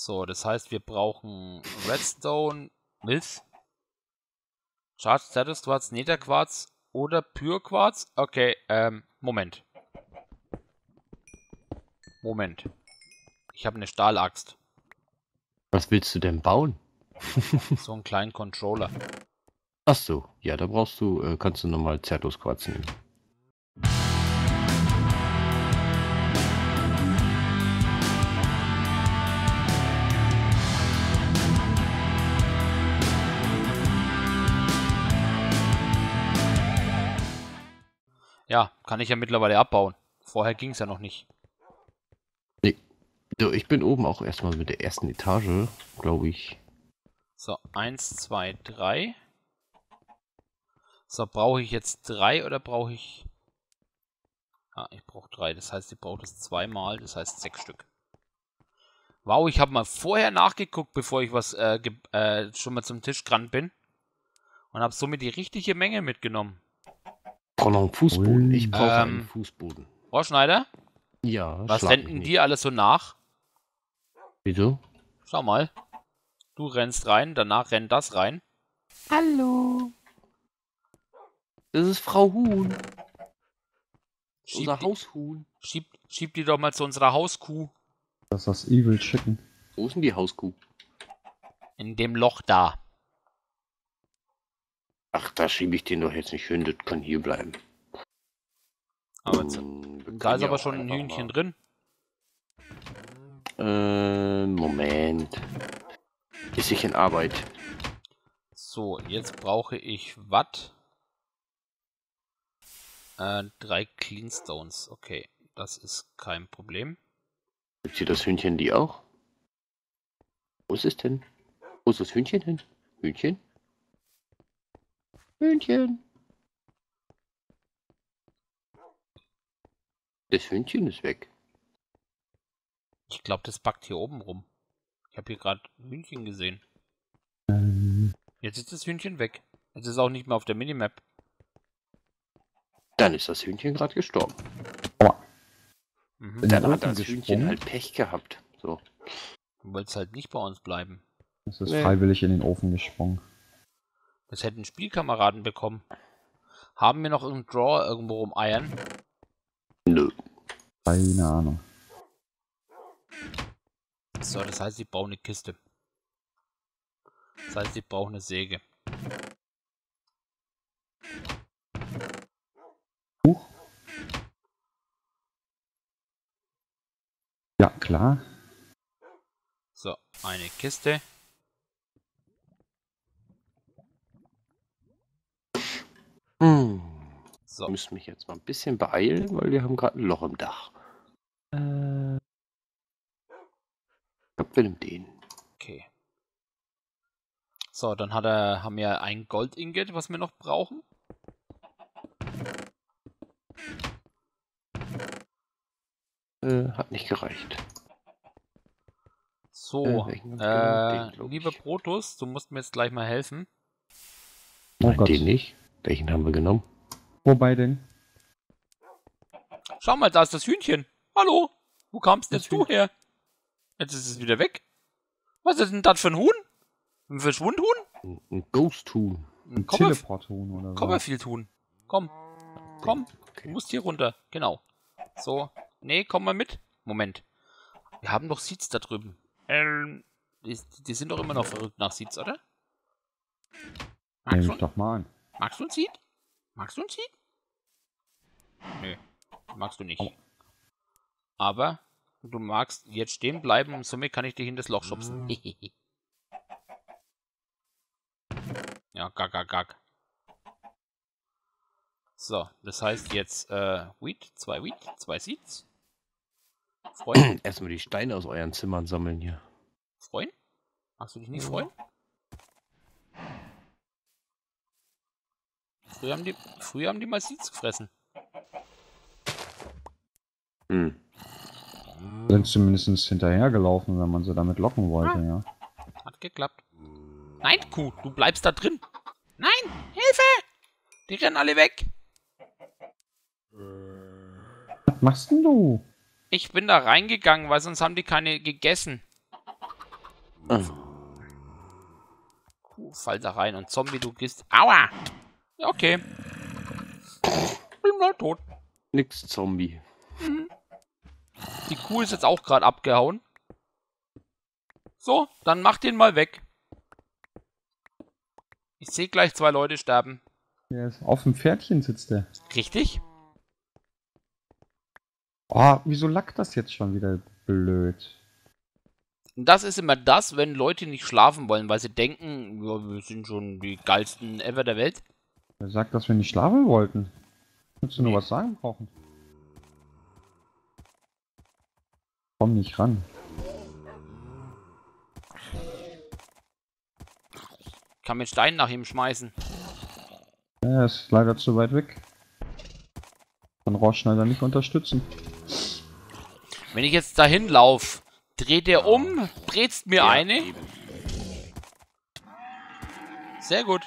So, das heißt, wir brauchen Redstone, Milz, Charge, Certus Quartz, Nederquartz oder Pürquartz. Okay, Moment. Ich habe eine Stahlaxt. Was willst du denn bauen? So einen kleinen Controller. Ach so, ja, da brauchst du, kannst du nochmal Certus Quartz nehmen. Ja, kann ich ja mittlerweile abbauen. Vorher ging es ja noch nicht. Nee. So, ich bin oben auch erstmal mit der ersten Etage, glaube ich. So, 1, 2, 3. So, brauche ich jetzt 3 oder brauche ich... Ah, ich brauche 3. Das heißt, ich brauche das zweimal. Das heißt 6 Stück. Wow, ich habe mal vorher nachgeguckt, bevor ich was schon mal zum Tisch gerannt bin. Und habe somit die richtige Menge mitgenommen. Ich brauche noch einen Fußboden. Ich brauche einen Fußboden. Frau Schneider? Ja, was rennten die alles so nach? Wieso? Schau mal. Du rennst rein, danach rennt das rein. Hallo. Das ist Frau Huhn. Unser Haushuhn. Schieb die doch mal zu unserer Hauskuh. Das ist das Evil Chicken. Wo ist denn die Hauskuh? In dem Loch da. Ach, da schiebe ich den doch jetzt nicht hin, das kann hier bleiben. Aber jetzt, da ist aber schon ein Hühnchen drin. Moment. Ist ich in Arbeit. So, jetzt brauche ich Watt. 3 Cleanstones. Okay, das ist kein Problem. Gibt hier das Hühnchen die auch? Wo ist es denn? Wo ist das Hühnchen hin? Hühnchen? Hühnchen. Das Hühnchen ist weg. Ich glaube, das backt hier oben rum. Ich habe hier gerade Hühnchen gesehen. Jetzt ist das Hühnchen weg. Jetzt ist es auch nicht mehr auf der Minimap. Dann ist das Hühnchen gerade gestorben. Oh. Mhm. Dann hat das Hühnchen halt Pech gehabt. So. Du wolltest halt nicht bei uns bleiben. Es ist freiwillig in den Ofen gesprungen. Das hätten Spielkameraden bekommen. Haben wir noch einen Drawer irgendwo rumeiern? Nö. Keine Ahnung. So, das heißt, ich brauche eine Kiste. Das heißt, ich brauche eine Säge. Huch. Ja, klar. So, eine Kiste. So. Ich muss mich jetzt mal ein bisschen beeilen, weil wir haben gerade ein Loch im Dach. Ich glaube, wir nehmen den. Okay. So, dann haben wir ein Gold-Ingot, was wir noch brauchen. Hat nicht gereicht. So, lieber Brutus, du musst mir jetzt gleich mal helfen. Nein, den nicht. Welchen haben wir genommen? Wobei denn? Schau mal, da ist das Hühnchen. Hallo? Wo kamst denn jetzt du her? Jetzt ist es wieder weg. Was ist denn das für ein Huhn? Ein Verschwundhuhn? Ein Ghost-Huhn. Ein Teleport-Huhn oder so. Copperfield-Huhn. Komm. Okay. Du musst hier runter. Genau. So. Nee, komm mal mit. Moment. Wir haben doch Seeds da drüben. Die sind doch immer noch verrückt nach Seeds, oder? Nimm mich doch mal an. Magst du ein Seed? Nö, magst du nicht. Oh. Aber du magst jetzt stehen bleiben und somit kann ich dich in das Loch schubsen. Ja, gack. So, das heißt jetzt Wheat, 2 Seeds. Freuen. Erstmal die Steine aus euren Zimmern sammeln hier. Freuen? Magst du dich nicht freuen? Früher haben die mal Seeds gefressen. Sind zumindest hinterhergelaufen, wenn man sie damit locken wollte, ja. Hat geklappt. Nein, Kuh, du bleibst da drin. Nein, Hilfe! Die rennen alle weg. Was machst denn du? Ich bin da reingegangen, weil sonst haben die keine gegessen. Fall da rein und Zombie, du gehst. Aua! Ja, okay. Bin mal tot. Nix Zombie. Mhm. Die Kuh ist jetzt auch gerade abgehauen. So, dann mach den mal weg. Ich sehe gleich zwei Leute sterben. Ja, auf dem Pferdchen sitzt der. Richtig? Oh, wieso lackt das jetzt schon wieder blöd? Das ist immer das, wenn Leute nicht schlafen wollen, weil sie denken, ja, wir sind schon die geilsten ever der Welt. Wer sagt, dass wir nicht schlafen wollten? Würdest du nur was sagen brauchen? Komm nicht ran. Ich kann mit Steinen nach ihm schmeißen. Ja, er ist leider zu weit weg. Kann Rohrschneider nicht unterstützen. Wenn ich jetzt dahin laufe, dreht er um, brätst mir eine. Sehr gut.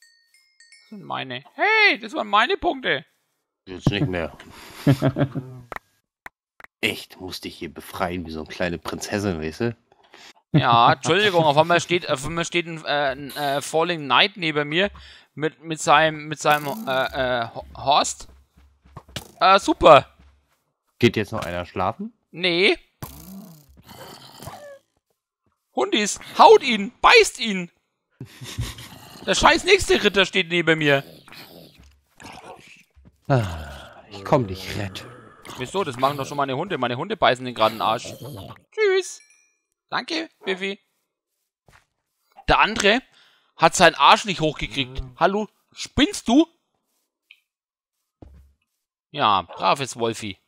Das sind meine. Hey, das waren meine Punkte. Jetzt nicht mehr. Echt, musste ich hier befreien, wie so eine kleine Prinzessin, weißt du? Ja, Entschuldigung, auf einmal steht ein Falling Knight neben mir mit seinem Horst. Super. Geht jetzt noch einer schlafen? Nee. Hundis, haut ihn, beißt ihn! Der scheiß nächste Ritter steht neben mir. Ich komm dich rett. Wieso? Das machen doch schon meine Hunde. Meine Hunde beißen den gerade in den Arsch. Tschüss. Danke, Biffy. Der andere hat seinen Arsch nicht hochgekriegt. Hallo, spinnst du? Ja, braves Wolfi.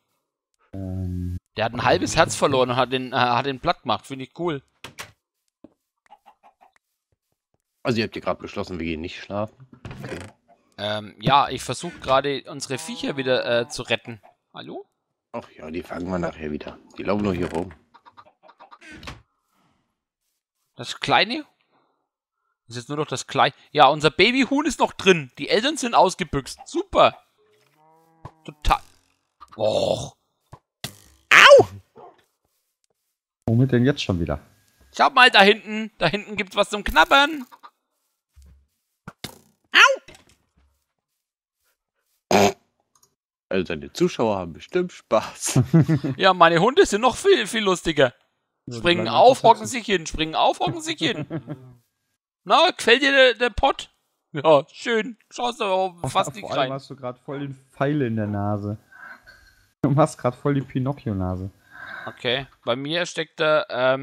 Der hat ein halbes Herz verloren und hat den platt gemacht. Finde ich cool. Also ihr habt hier gerade beschlossen, wir gehen nicht schlafen. Okay. Ja, ich versuche gerade unsere Viecher wieder zu retten. Hallo? Ach ja, die fangen wir nachher wieder. Die laufen nur hier rum. Das kleine? Ist jetzt nur noch das kleine. Ja, unser Babyhuhn ist noch drin. Die Eltern sind ausgebüxt. Super. Total. Och. Au! Womit denn jetzt schon wieder? Schau mal da hinten. Da hinten gibt's was zum Knabbern. Also deine Zuschauer haben bestimmt Spaß. Ja, meine Hunde sind noch viel, viel lustiger. Springen auf, hocken sich hin. Springen auf, hocken sich hin. Na, gefällt dir der Pott? Ja, schön. Schaust aber fast nicht rein. Vor allem hast du gerade voll den Pfeil in der Nase. Du hast gerade voll die Pinocchio-Nase. Okay, bei mir steckt da,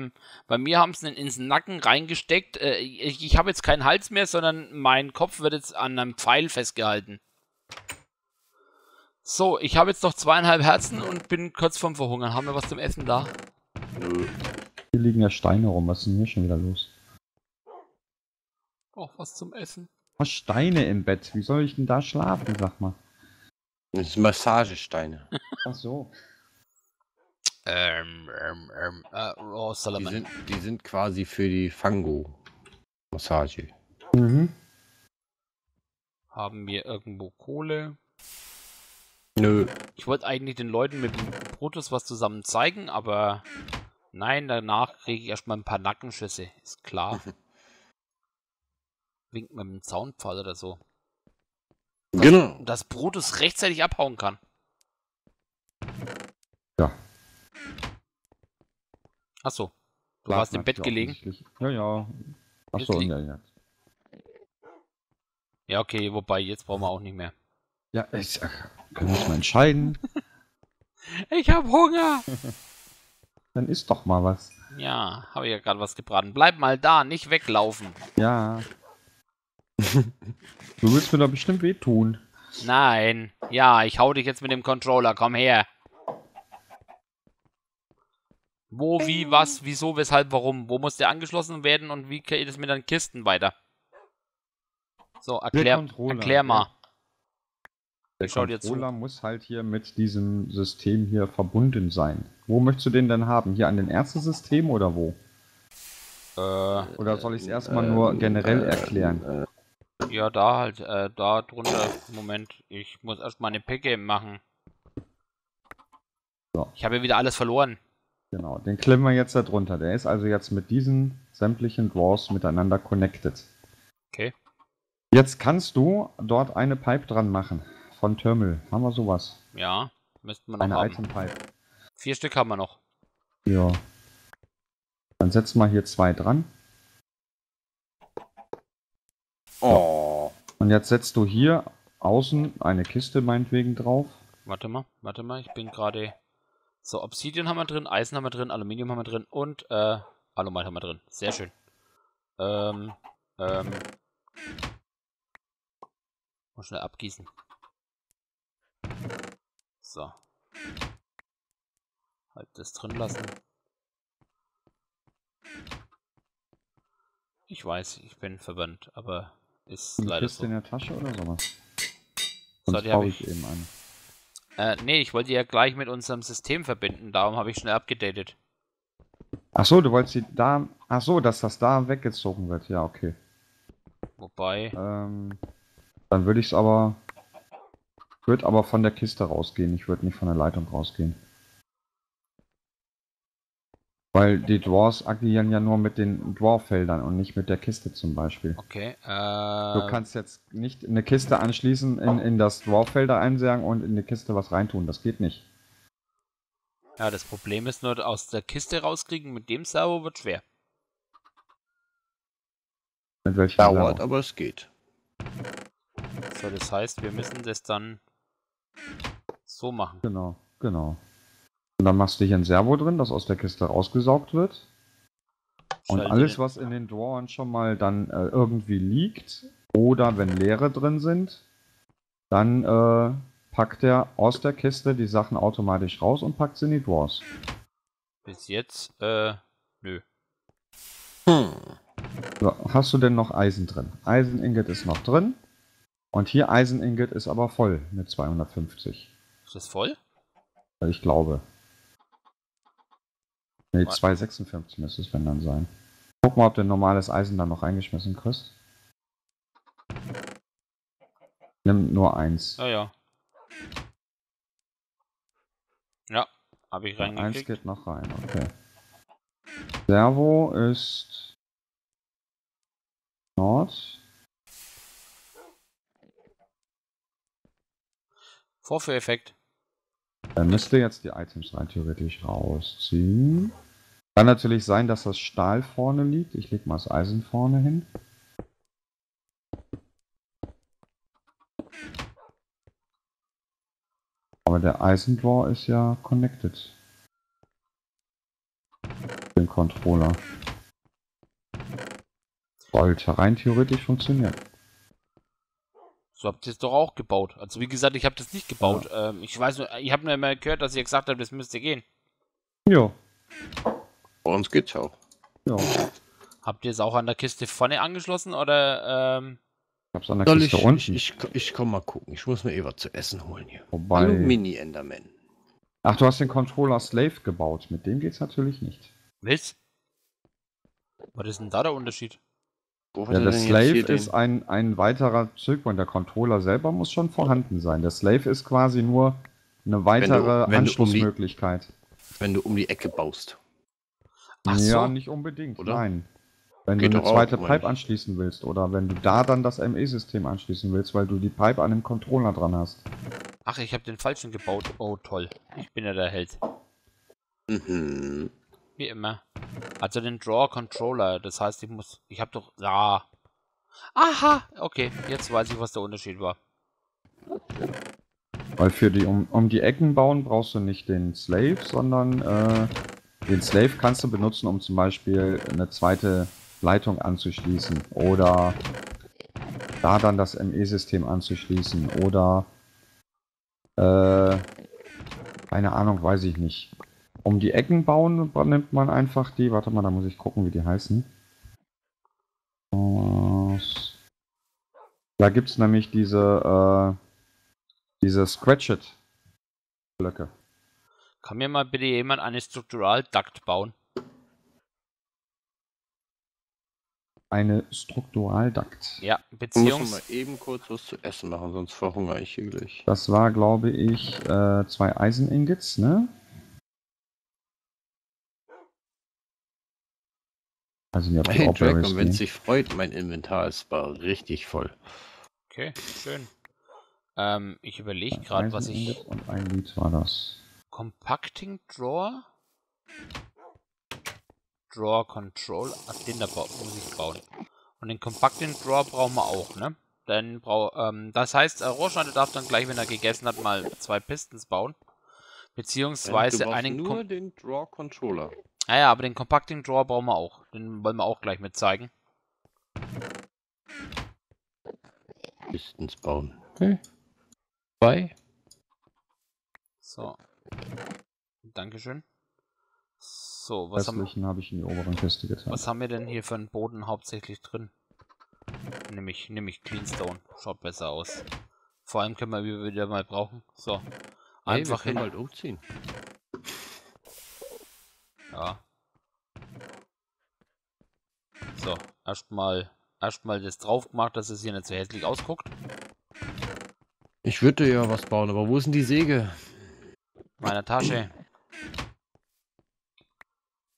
bei mir haben sie ins Nacken reingesteckt. Ich habe jetzt keinen Hals mehr, sondern mein Kopf wird jetzt an einem Pfeil festgehalten. So, ich habe jetzt noch 2,5 Herzen und bin kurz vorm Verhungern. Haben wir was zum Essen da? Nö. Hier liegen ja Steine rum. Was ist denn hier schon wieder los? Ich brauche was zum Essen. Was Steine im Bett? Wie soll ich denn da schlafen, sag mal? Das sind Massagesteine. Ach so. Oh, Solomon. Die sind quasi für die Fango-Massage. Mhm. Haben wir irgendwo Kohle? Nö. Ich wollte eigentlich den Leuten mit dem Brutus was zusammen zeigen, aber nein, danach kriege ich erstmal ein paar Nackenschüsse. Ist klar. Winkt mit dem Zaunpfahl oder so. Genau. Dass Brutus rechtzeitig abhauen kann. Ja. Achso. Du warst im Bett gelegen? Ja, ja. Achso, ja, ja. Ja, okay, wobei, jetzt brauchen wir auch nicht mehr. Ja, ich kann mich mal entscheiden. Ich hab Hunger. Dann isst doch mal was. Ja, habe ich ja gerade was gebraten. Bleib mal da, nicht weglaufen. Ja. Du willst mir da bestimmt wehtun. Nein. Ja, ich hau dich jetzt mit dem Controller. Komm her. Wo, wie, was, wieso, weshalb, warum? Wo muss der angeschlossen werden und wie geht es mit den Kisten weiter? So, erklär mal. Der Controller muss halt hier mit diesem System hier verbunden sein. Wo möchtest du den denn haben? Hier an den ersten System oder wo? Oder soll ich es erstmal nur generell erklären? Ja, da halt. Da drunter. Moment, ich muss erstmal eine Pick-Game machen. So. Ich habe ja wieder alles verloren. Genau, den klemmen wir jetzt da drunter. Der ist also jetzt mit diesen sämtlichen Drawers miteinander connected. Okay. Jetzt kannst du dort eine Pipe dran machen. Von Terminal. Haben wir sowas? Ja, müssten wir noch eine haben. Item Pipe. 4 Stück haben wir noch. Ja. Dann setzen wir hier 2 dran. Oh. Und jetzt setzt du hier außen eine Kiste meinetwegen drauf. Warte mal, ich bin gerade... So, Obsidian haben wir drin, Eisen haben wir drin, Aluminium haben wir drin und Aluminium haben wir drin. Sehr schön. Mal schnell abgießen. So. Halt das drin lassen. Ich weiß, ich bin verwandt, aber ist leider so. In der Tasche oder sowas? Sonst baue ich eben an. Nee, ich wollte die ja gleich mit unserem System verbinden, darum habe ich schnell abgedatet. Achso, du wolltest die da... Achso, dass das da weggezogen wird, ja, okay. Wobei... dann würde ich es aber... würde aber von der Kiste rausgehen, ich würde nicht von der Leitung rausgehen. Weil die Dwarfs agieren ja nur mit den Dwarf-Feldern und nicht mit der Kiste zum Beispiel. Okay, du kannst jetzt nicht eine Kiste anschließen, in das Dwarf-Felder einsagen und in die Kiste was reintun. Das geht nicht. Ja, das Problem ist nur, aus der Kiste rauskriegen mit dem Servo wird schwer. Mit welchem dauert, Servo? Aber es geht. So, das heißt, wir müssen das dann so machen. Genau, genau. Und dann machst du hier ein Servo drin, das aus der Kiste rausgesaugt wird. Und alles, was in den Drawern schon mal dann irgendwie liegt, oder wenn leere drin sind, dann packt er aus der Kiste die Sachen automatisch raus und packt sie in die Drawers. Bis jetzt, nö. Hm. So, hast du denn noch Eisen drin? Eiseningot ist noch drin. Und hier Eiseningot ist aber voll mit 250. Ist das voll? Ich glaube. Ne, 256 müsste es wenn dann sein. Guck mal, ob du normales Eisen dann noch reingeschmissen kriegst. Nimm nur 1. Ah ja. Ja, habe ich reingekriegt. 1 geht noch rein, okay. Servo ist... Nord. Vorführeffekt. Dann müsste jetzt die Items rein theoretisch rausziehen. Kann natürlich sein, dass das Stahl vorne liegt. Ich lege mal das Eisen vorne hin. Aber der Eisendrawer ist ja connected. Den Controller. Sollte rein theoretisch funktionieren. So habt ihr es doch auch gebaut. Also wie gesagt, ich habe das nicht gebaut. Ja. Ich weiß nur, ich habe nur immer gehört, dass ihr gesagt habt, das müsste gehen. Ja. Bei uns geht's auch. Ja. Habt ihr es auch an der Kiste vorne angeschlossen oder? Ich hab's an der Kiste unten. Ich komm mal gucken. Ich muss mir eh was zu essen holen hier. Wobei... Hallo Mini-Enderman. Ach, du hast den Controller Slave gebaut. Mit dem geht's natürlich nicht. Was? Was ist denn da der Unterschied? Ja, der Slave ist ein weiterer Zugpunkt. Der Controller selber muss schon vorhanden sein. Der Slave ist quasi nur eine weitere Anschlussmöglichkeit. Wenn du um die Ecke baust. Ach so. Ja, nicht unbedingt, oder? Nein. Wenn du eine zweite Pipe anschließen willst oder wenn du da dann das ME-System anschließen willst, weil du die Pipe an dem Controller dran hast. Ach, ich habe den falschen gebaut. Oh, toll. Ich bin ja der Held. Mhm. Wie immer. Also den Drawer Controller, das heißt, ich habe doch... Ja. Aha, okay, jetzt weiß ich, was der Unterschied war. Weil für die um die Ecken bauen brauchst du nicht den Slave, sondern den Slave kannst du benutzen, um zum Beispiel eine zweite Leitung anzuschließen oder da dann das ME-System anzuschließen oder keine Ahnung, weiß ich nicht. Um die Ecken bauen nimmt man einfach die, warte mal, da muss ich gucken, wie die heißen. Da gibt es nämlich diese Scratchet-Blöcke. Kann mir mal bitte jemand eine Structural Duct bauen? Eine Structural Duct? Ja, beziehungsweise... Ich muss mal eben kurz was zu essen machen, sonst verhungere ich hier gleich. Das war, glaube ich, 2 Eiseningots, ne? Also nicht auf die Oberberries gehen. Wenn es sich freut, mein Inventar ist richtig voll. Okay, schön. Ich überlege gerade, was ich... Und ein Lied war das. Compacting Drawer? Drawer Controller? Ach, den da muss ich bauen. Und den Compacting Drawer brauchen wir auch, ne? Dann das heißt, Rohrschneider darf dann gleich, wenn er gegessen hat, mal zwei Pistons bauen. Beziehungsweise einen... nur den Drawer Controller. Naja, aber den Compacting Drawer brauchen wir auch. Den wollen wir auch gleich mit zeigen. Pistons bauen. Okay. Bye. So. Dankeschön. So, was haben wir... habe ich in die oberen Kiste getan. Was haben wir denn hier für einen Boden hauptsächlich drin? Nämlich Cleanstone. Schaut besser aus. Vor allem können wir wieder mal brauchen. So. Einfach hin halt umziehen. Ja. So, erstmal das drauf gemacht, dass es hier nicht so hässlich ausguckt. Ich würde ja was bauen, aber wo ist denn die Säge? Meine Tasche.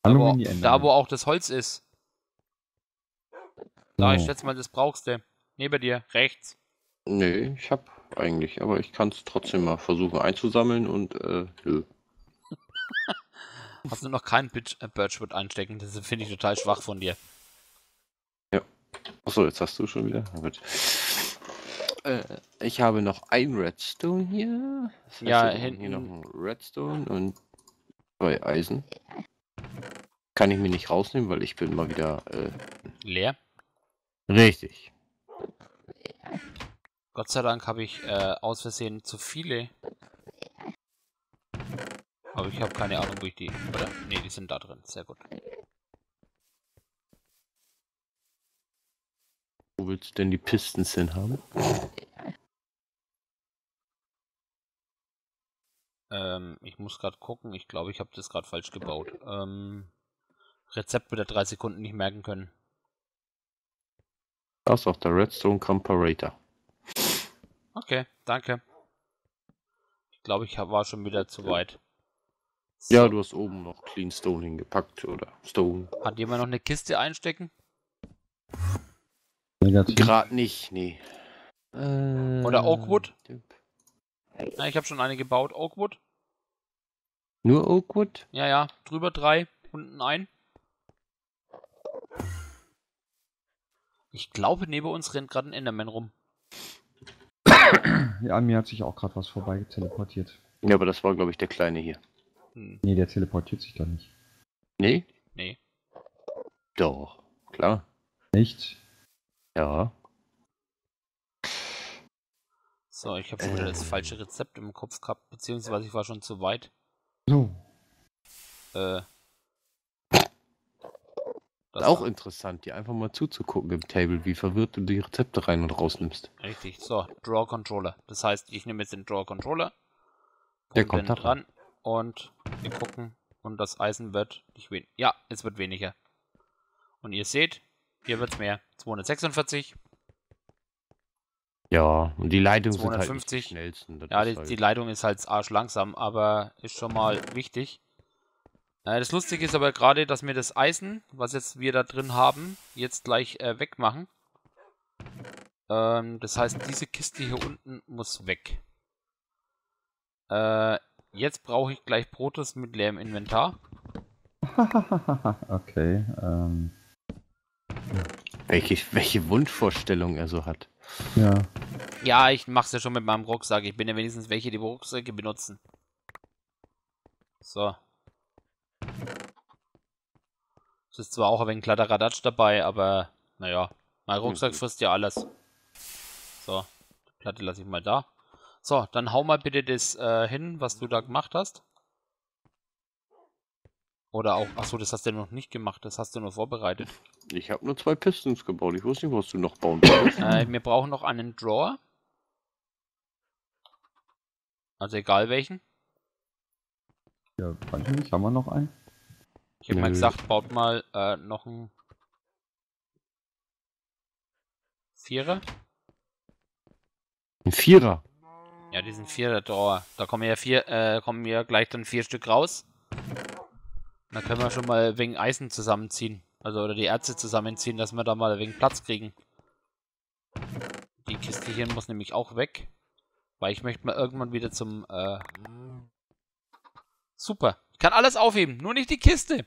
Da, wo auch das Holz ist. Da, ich schätze mal, das brauchst du. Neben dir, rechts. Nee, ich hab eigentlich, aber ich kann es trotzdem mal versuchen einzusammeln und nö. Hast du noch keinen Birchwood einstecken? Das finde ich total schwach von dir. Ja. Achso, jetzt hast du schon wieder. Ich habe noch ein Redstone hier. Das heißt, ja, hinten hier noch ein Redstone und zwei Eisen. Kann ich mir nicht rausnehmen, weil ich bin mal wieder leer. Richtig. Gott sei Dank habe ich aus Versehen zu viele. Aber ich habe keine Ahnung, wo ich die... Oder, nee, die sind da drin. Sehr gut. Wo willst du denn die Pistons hin haben? Ich muss gerade gucken. Ich glaube, ich habe das gerade falsch gebaut. Rezept wird er 3 Sekunden nicht merken können. Das ist auch der Redstone Comparator. Okay, danke. Ich glaube, ich war schon wieder zu weit. So. Ja, du hast oben noch Clean Stone hingepackt oder Stone. Hat jemand noch eine Kiste einstecken? Gerade nicht, nee. Oder Oakwood? Na, ich habe schon eine gebaut. Oakwood? Nur Oakwood? Ja, ja. Drüber 3, unten ein. Ich glaube, neben uns rennt gerade ein Enderman rum. Ja, an mir hat sich auch gerade was vorbeigeteleportiert. Ja, aber das war, glaube ich, der Kleine hier. Nee, der teleportiert sich doch nicht. Nee? Nee. Doch, klar. Nicht? Ja. So, ich habe schon wieder das falsche Rezept im Kopf gehabt, beziehungsweise ich war schon zu weit. So. Das ist auch interessant, dir einfach mal zuzugucken im Table, wie verwirrt du die Rezepte rein und rausnimmst. Richtig, so, Drawer Controller. Das heißt, ich nehme jetzt den Drawer Controller. Der kommt da dran. Und wir gucken. Und das Eisen wird nicht weniger. Ja, es wird weniger. Und ihr seht, hier wird es mehr. 246. Ja, und die Leitung 250. Sind halt schnellsten. Ja, die Leitung ist halt arschlangsam, aber ist schon mal wichtig. Das Lustige ist aber gerade, dass wir das Eisen, was jetzt wir da drin haben, jetzt gleich wegmachen. Das heißt, diese Kiste hier unten muss weg. Jetzt brauche ich gleich Brutus mit leerem Inventar. Okay, Welche Wunschvorstellung er so hat. Ja. Ja, ich mach's ja schon mit meinem Rucksack. Ich bin ja wenigstens welche, die Rucksäcke benutzen. So. Es ist zwar auch ein wenig Kladderadatsch dabei, aber naja. Mein Rucksack frisst ja alles. So, die Platte lasse ich mal da. So, dann hau mal bitte das hin, was du da gemacht hast. Oder auch, achso, das hast du noch nicht gemacht, das hast du nur vorbereitet. Ich habe nur 2 Pistons gebaut, ich wusste nicht, was du noch bauen willst. Wir brauchen noch einen Drawer. Also egal welchen. Ja, weiß ich nicht, haben wir noch einen? Ich habe mal gesagt, baut mal noch einen 4er. Ein 4er? Ja, diesen 4er Drawer. Da kommen ja gleich dann 4 Stück raus. Dann können wir schon mal wegen Eisen zusammenziehen. Also, oder die Erze zusammenziehen, dass wir da mal ein wenig Platz kriegen. Die Kiste hier muss nämlich auch weg. Weil ich möchte mal irgendwann wieder zum... Super. Ich kann alles aufheben, nur nicht die Kiste.